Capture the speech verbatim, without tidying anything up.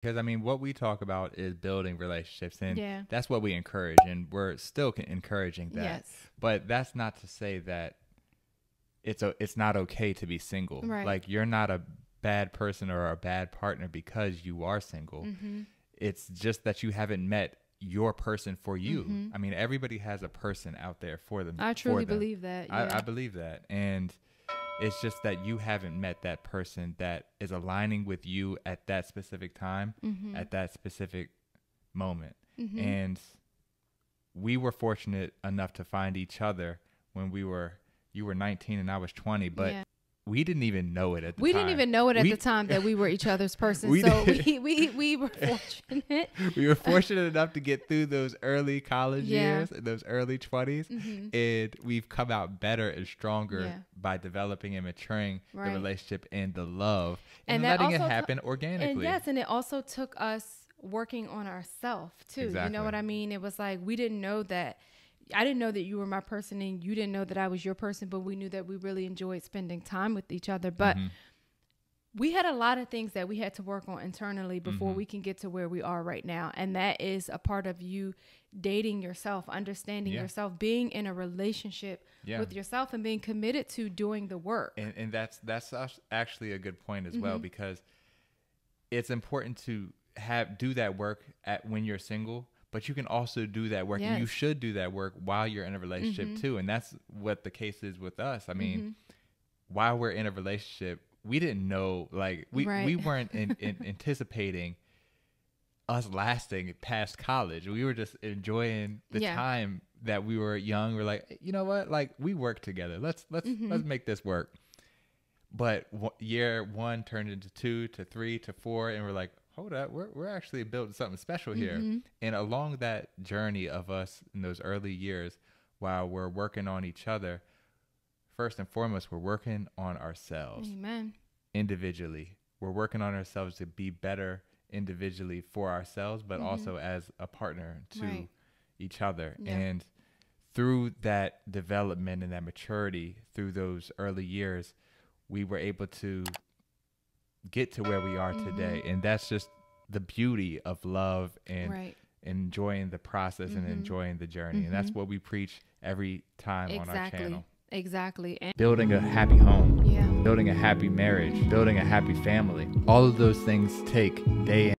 Because, I mean, what we talk about is building relationships, and yeah. that's what we encourage, and we're still encouraging that. Yes. But that's not to say that it's a, it's not okay to be single. Right. Like, you're not a bad person or a bad partner because you are single. Mm-hmm. It's just that you haven't met your person for you. Mm-hmm. I mean, everybody has a person out there for them. I truly them. believe that. Yeah. I, I believe that. And it's just that you haven't met that person that is aligning with you at that specific time, mm-hmm. at that specific moment. Mm-hmm. And we were fortunate enough to find each other when we were, you were nineteen and I was twenty, but yeah. we didn't even know it at the we time. We didn't even know it at we, the time that we were each other's person. We so we, we, we were fortunate. We were fortunate enough to get through those early college yeah. years, those early twenties. Mm-hmm. And we've come out better and stronger yeah. by developing and maturing right. the relationship and the love and, and letting it happen organically. And yes, and it also took us working on ourselves too. Exactly. You know what I mean? It was like, we didn't know that. I didn't know that you were my person and you didn't know that I was your person, but we knew that we really enjoyed spending time with each other. But mm-hmm. we had a lot of things that we had to work on internally before mm-hmm. we can get to where we are right now. And that is a part of you dating yourself, understanding yeah. yourself, being in a relationship yeah. with yourself and being committed to doing the work. And, and that's, that's actually a good point as mm-hmm. well, because it's important to have, do that work at when you're single. But you can also do that work, yes. and you should do that work while you're in a relationship mm-hmm. too. And that's what the case is with us. I mean, mm-hmm. while we're in a relationship, we didn't know, like, we, right. we weren't in, in anticipating us lasting past college. We were just enjoying the yeah. time that we were young. We're like, you know what? Like, we work together. Let's, let's, mm-hmm. let's make this work. But year one turned into two to three to four. And we're like, hold up, we're, we're actually building something special here. Mm-hmm. And along that journey of us in those early years, while we're working on each other, first and foremost, we're working on ourselves. Amen. Individually. We're working on ourselves to be better individually for ourselves, but mm-hmm. also as a partner to right. each other. Yeah. And through that development and that maturity through those early years, we were able to get to where we are today. Mm-hmm. And that's just the beauty of love and right. enjoying the process mm-hmm. and enjoying the journey. Mm-hmm. And that's what we preach every time exactly. on our channel. Exactly. And building a happy home, yeah. building a happy marriage, building a happy family. All of those things take day and